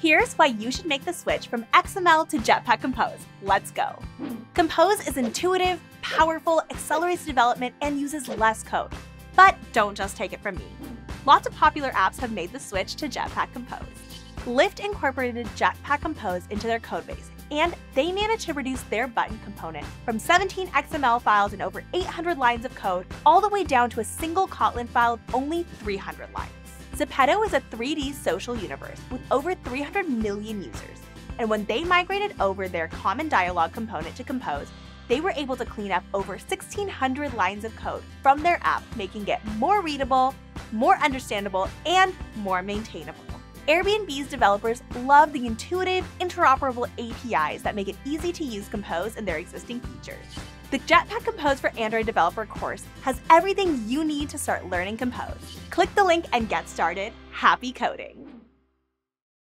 Here's why you should make the switch from XML to Jetpack Compose. Let's go. Compose is intuitive, powerful, accelerates development, and uses less code. But don't just take it from me. Lots of popular apps have made the switch to Jetpack Compose. Lyft incorporated Jetpack Compose into their codebase, and they managed to reduce their button component from 17 XML files and over 800 lines of code all the way down to a single Kotlin file of only 300 lines. Zepeto is a 3D social universe with over 300 million users, and when they migrated over their common dialogue component to Compose, they were able to clean up over 1,600 lines of code from their app, making it more readable, more understandable, and more maintainable. Airbnb's developers love the intuitive, interoperable APIs that make it easy to use Compose in their existing features. The Jetpack Compose for Android Developer course has everything you need to start learning Compose. Click the link and get started. Happy coding!